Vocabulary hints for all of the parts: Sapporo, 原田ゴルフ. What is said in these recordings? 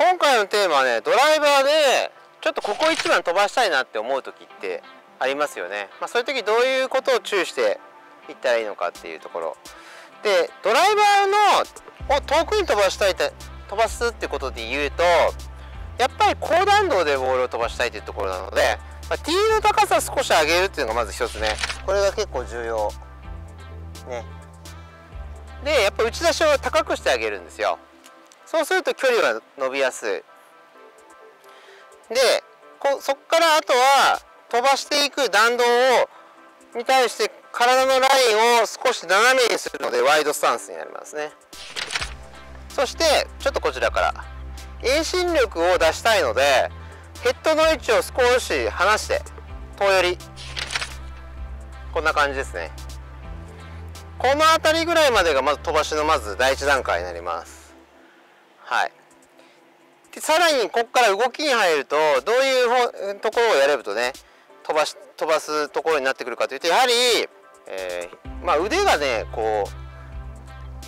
今回のテーマはね、ドライバーでちょっとここ一番飛ばしたいなって思う時ってありますよね。まあ、そういう時どういうことを注意していったらいいのかっていうところで、ドライバーのを遠くに飛ばすってことで言うと、やっぱり高弾道でボールを飛ばしたいというところなので、まあ、ティーの高さを少し上げるっていうのがまず一つね、これが結構重要ね。でやっぱ打ち出しを高くしてあげるんですよ。そうすると距離は伸びやすい。でそこからあとは飛ばしていく弾道に対して体のラインを少し斜めにするのでワイドスタンスになりますね。そしてちょっとこちらから遠心力を出したいのでヘッドの位置を少し離して遠寄り、こんな感じですね。この辺りぐらいまでがまず飛ばしのまず第一段階になります。はい、でさらにここから動きに入るとどういうところをやれるとね飛ばすところになってくるかというと、やはり、腕がね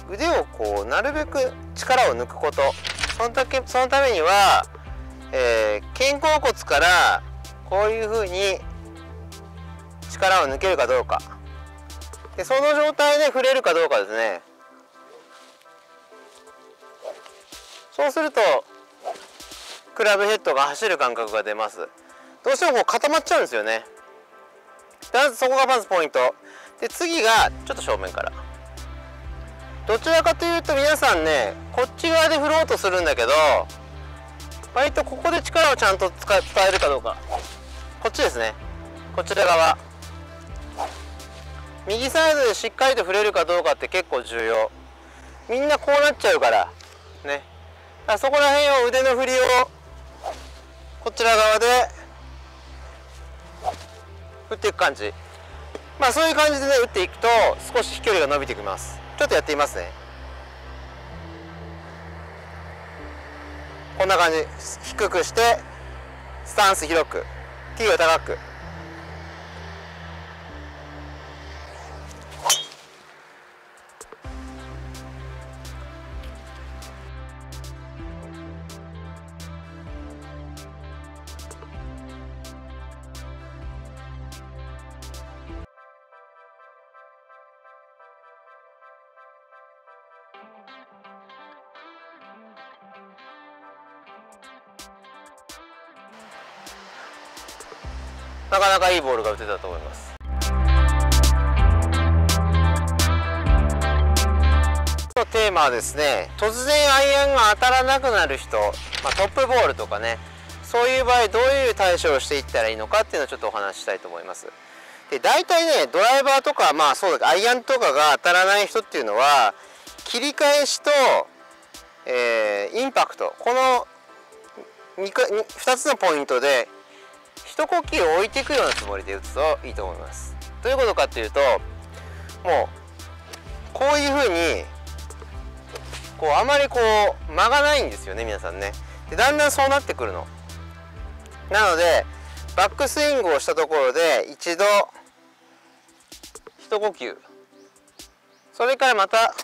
腕をなるべく力を抜くこと、そのためには、肩甲骨からこういうふうに力を抜けるかどうかで、その状態で触れるかどうかですね。そうするとクラブヘッドが走る感覚が出ます。どうしても固まっちゃうんですよね。そこがまずポイントで、次がちょっと正面から、どちらかというと皆さんねこっち側で振ろうとするんだけど、割とここで力をちゃんと伝えるかどうか、こっちですね、こちら側右サイドでしっかりと振れるかどうかって結構重要。みんなこうなっちゃうからね。そこら辺を腕の振りをこちら側で振っていく感じ、まあそういう感じでね打っていくと少し飛距離が伸びてきます。ちょっとやってみますね。こんな感じ、低くしてスタンス広く、ティーを高く、なかなかいいボールが打てたと思います。今日のテーマはですね、突然アイアンが当たらなくなる人、まあ、トップボールとかね、そういう場合どういう対処をしていったらいいのかっていうのをちょっとお話ししたいと思います。で大体ねドライバーとか、まあそうだ、アイアンとかが当たらない人っていうのは切り返しと、インパクト、この 2つのポイントで一呼吸を置いていくようなつもりで打つといいと思います。どういうことかっていうと、もうこういうふうにあまり間がないんですよね皆さんね。でだんだんそうなってくるの。なのでバックスイングをしたところで一度一呼吸、それからまた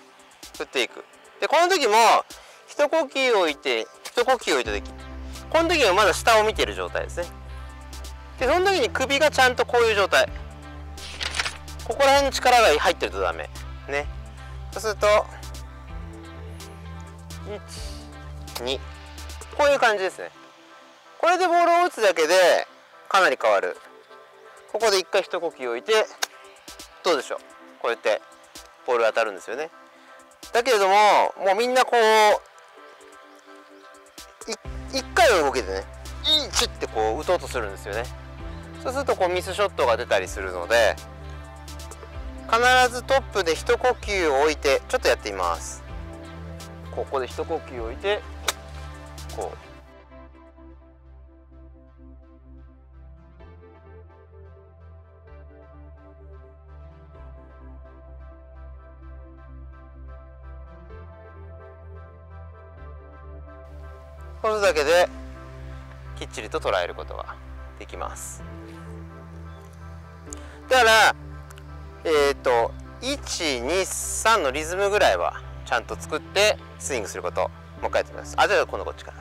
打っていく。でこの時も一呼吸置いて一呼吸置いた時、この時はまだ下を見ている状態ですね。でその時に首がちゃんとこういう状態、ここら辺の力が入ってるとダメね。そうすると12こういう感じですね。これでボールを打つだけでかなり変わる。ここで一回一呼吸置いて、どうでしょう、こうやってボールが当たるんですよね。だけれどももうみんな一回の動きでねチッて打とうとするんですよね。そうするとミスショットが出たりするので、必ずトップで一呼吸を置いて、ちょっとやってみます。ここで一呼吸を置いてこう、これだけできっちりと捉えることができます。だから123のリズムぐらいはちゃんと作ってスイングすること、もう一回やってみます。あ、じゃあ今度こっちから。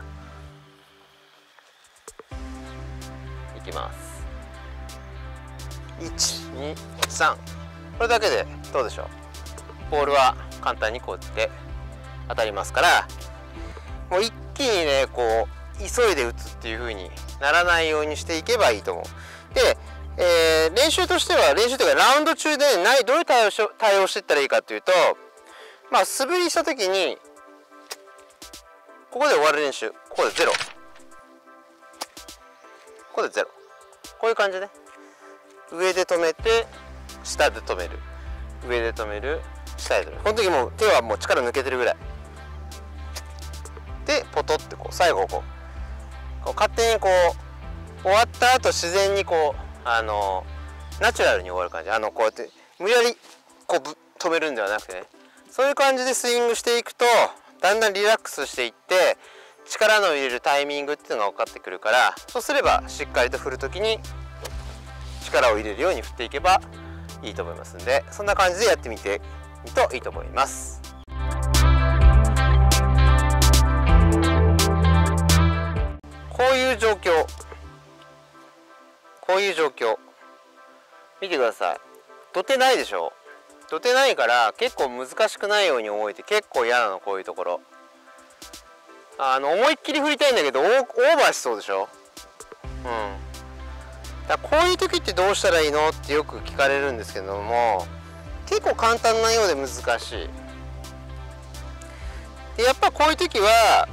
きます。123、これだけでどうでしょう。ボールは簡単にこうやって当たりますから、もう一気にねこう急いで打つっていう風にならないようにしていけばいいと思う。で、練習としては、練習というかラウンド中でどういう対応していったらいいかというと、まあ素振りした時にここで終わる練習、ここでゼロ、ここでゼロ、こういう感じね。上で止めて下で止める、上で止める、下で止める。この時もう手はもう力抜けてるぐらいで、ポトってこう最後こう勝手にこう終わった後自然にこうナチュラルに終わる感じ。こうやって無理やりこう止めるんではなくてね、そういう感じでスイングしていくとだんだんリラックスしていって、力の入れるタイミングっていうのが分かってくるから、そうすればしっかりと振る時に力を入れるように振っていけばいいと思いますんで、そんな感じでやってみてみるといいと思います。こういう状況、こういう状況見てください。土手ないでしょ。土手ないから結構難しくないように思えて結構嫌なの、こういうところ。思いっきり振りたいんだけどオーバーしそうでしょ。うん。だからこういう時ってどうしたらいいのってよく聞かれるんですけども、結構簡単なようで難しい。でやっぱこういう時は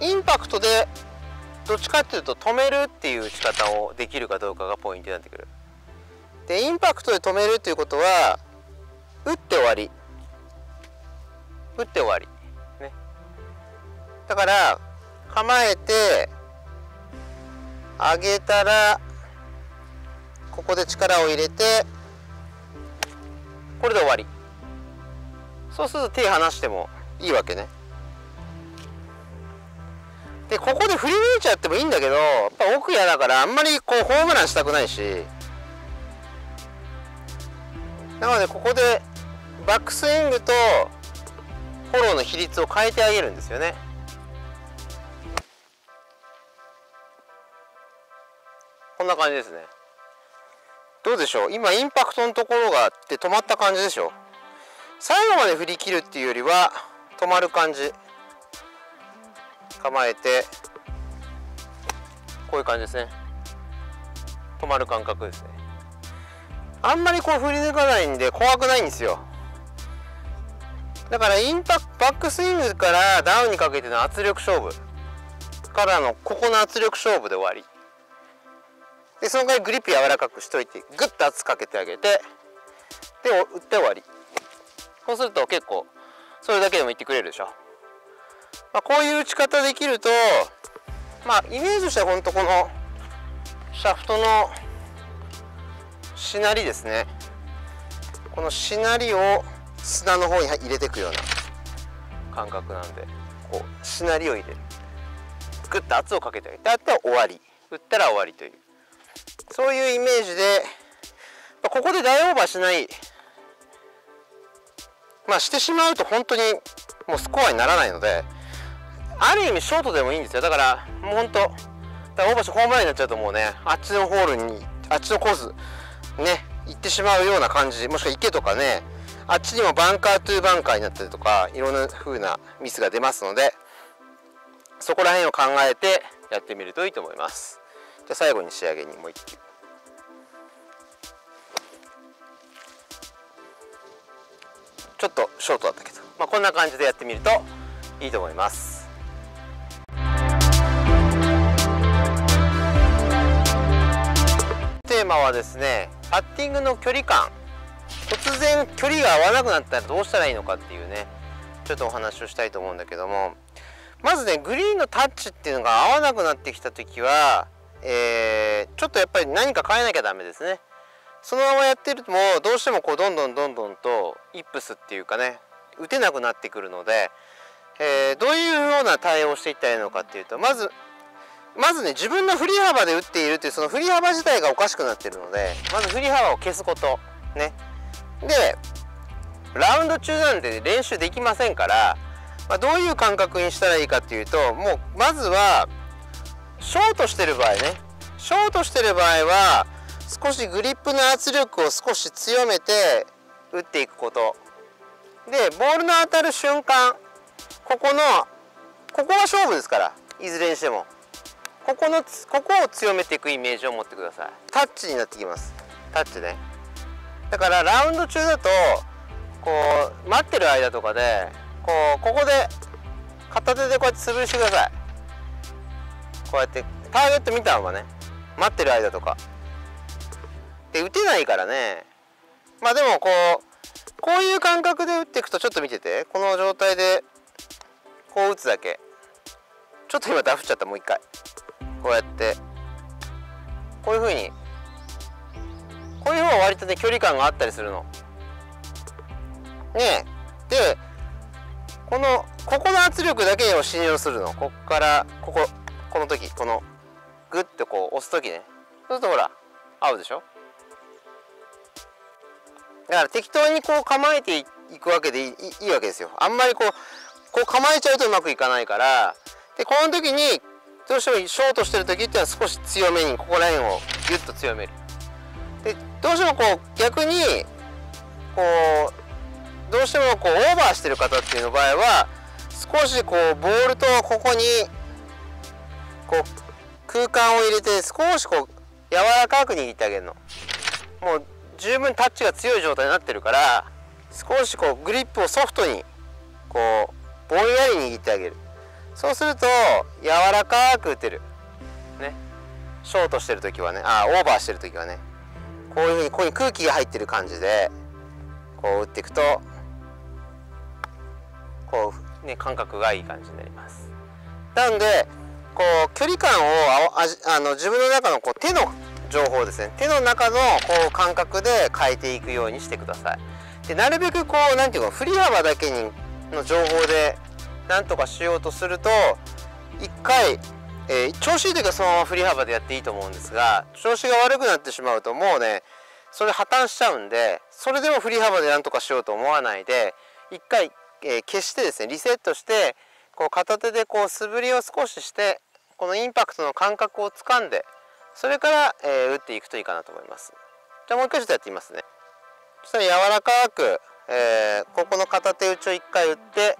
インパクトでどっちかっていうと止めるっていう打ち方をできるかどうかがポイントになってくる。でインパクトで止めるっていうことは打って終わり、打って終わりね。だから構えて上げたらここで力を入れてこれで終わり。そうすると手離してもいいわけね。でここで振り抜いちゃってもいいんだけど、やっぱ奥嫌だからあんまりこうホームランしたくないし、なのでここでバックスイングとフォローの比率を変えてあげるんですよね。こんな感じですね。どうでしょう、今インパクトのところがあって止まった感じでしょ。最後まで振り切るっていうよりは止まる感じ、構えてこういう感じですね。止まる感覚ですね。あんまりこう振り抜かないんで怖くないんですよ。だからバックスイングからダウンにかけての圧力勝負からのここの圧力勝負で終わりで、そのぐらいグリップ柔らかくしといてグッと圧かけてあげてで打って終わり。こうすると結構それだけでもいってくれるでしょ。まあこういう打ち方できると、まあイメージとしてはほんとこのシャフトのしなりですね。このしなりを砂の方に入れていくような感覚なんで、こうしなりを入れる、グッと圧をかけてあげて、あとは終わり、打ったら終わりという、そういうイメージで、まあ、ここで大オーバーしない、まあしてしまうと本当にもうスコアにならないので、ある意味ショートでもいいんですよ。だからもうほんと大橋ホームランになっちゃうともうね、あっちのホールにあっちのコースね行ってしまうような感じ、もしくは池とかね、あっちにもバンカートゥーバンカーになったりとかいろんな風なミスが出ますので、そこら辺を考えてやってみるといいと思います。じゃあ最後に仕上げにもう一球。ちょっとショートだったけど、まあ、こんな感じでやってみるといいと思います。テーマはですね、パッティングの距離感、突然距離が合わなくなったらどうしたらいいのかっていうね、ちょっとお話をしたいと思うんだけども、まずねグリーンのタッチっていうのが合わなくなってきた時は、ちょっとやっぱり何か変えなきゃダメですね。そのままやってるともうどうしてもこうどんどんとイップスっていうかね打てなくなってくるので、どういうような対応をしていったらいいのかっていうと、まずね自分の振り幅で打っているというその振り幅自体がおかしくなっているので、まず振り幅を消すことね。でラウンド中なんで練習できませんから、まあ、どういう感覚にしたらいいかっていうと、もうまずはショートしてる場合ね、ショートしてる場合は少しグリップの圧力を少し強めて打っていくことで、ボールの当たる瞬間、ここは勝負ですから、いずれにしてもここを強めていくイメージを持ってください。タッチになってきます。タッチね。だからラウンド中だとこう待ってる間とかでここで片手でこうやって潰してください。こうやってターゲット見たままね、待ってる間とかで打てないからね。まあでもこういう感覚で打っていくと、ちょっと見てて、この状態でこう打つだけ。ちょっと今ダフっちゃった。もう一回こうやってこういう風に、こういう方が割とね距離感があったりするのね。でここの圧力だけを信用するの。こっからこの時このグッとこう押す時ね。そうするとほら合うでしょ。だから適当にこう構えていくわけでいいわけですよ。あんまりこう構えちゃうとうまくいかないから。でこの時にどうしてもショートしてる時っていうのは少し強めにここら辺をギュッと強める。でどうしてもこう逆にどうしてもこうオーバーしてる方っていうの場合は、少しこうボールとここにこう空間を入れて、少しこう柔らかく握ってあげるの。もう十分タッチが強い状態になってるから、少しこうグリップをソフトにこうぼんやり握ってあげる。そうすると柔らかく打てるね。ショートしてる時はね、オーバーしてる時はね、こういうふうにここに空気が入ってる感じでこう打っていくと、こうね感覚がいい感じになります。なのでこう距離感を自分の中の手の情報ですね、手の中の感覚で変えていくようにしてください。でなるべくこうなんていうか、振り幅だけの情報でなんとかしようとすると、一回調子いい時はそのまま振り幅でやっていいと思うんですが、調子が悪くなってしまうともうねそれ破綻しちゃうんで、それでも振り幅でなんとかしようと思わないで、一回、消してですね、リセットして、こう片手でこう素振りを少しして、このインパクトの感覚をつかんで、それから、打っていくといいかなと思います。じゃあもう一回ちょっとやってみますね。そしたら柔らかく、ここの片手打ちを一回打って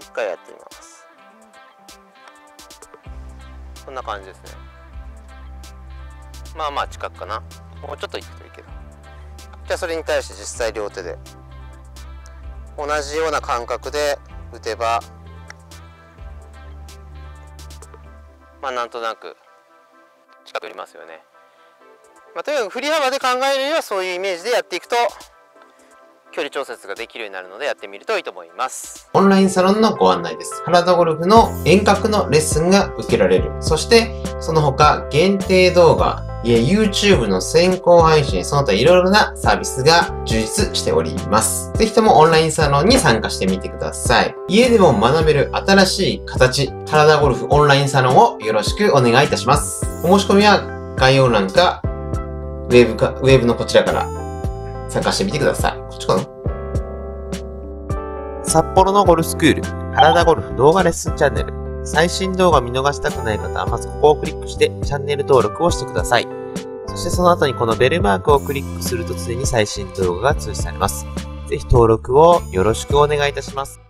一回やってみます。こんな感じですね。まあまあ近くかな。もうちょっといくといいけど。じゃあそれに対して実際両手で同じような感覚で打てば、まあなんとなく近く寄りますよね。まあとにかく振り幅で考えるよりはそういうイメージでやっていくと距離調節ができるようになるので、やってみるといいと思います。オンラインサロンのご案内です。原田ゴルフの遠隔のレッスンが受けられる。そしてその他限定動画や YouTube の先行配信、その他いろいろなサービスが充実しております。ぜひともオンラインサロンに参加してみてください。家でも学べる新しい形、原田ゴルフオンラインサロンをよろしくお願いいたします。お申し込みは概要欄かウェブのこちらから参加してみてください。こっちかな。札幌のゴルフスクール、原田ゴルフ動画レッスンチャンネル。最新動画見逃したくない方は、まずここをクリックしてチャンネル登録をしてください。そしてその後にこのベルマークをクリックすると常に最新動画が通知されます。ぜひ登録をよろしくお願いいたします。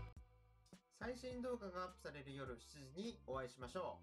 最新動画がアップされる夜7時にお会いしましょう。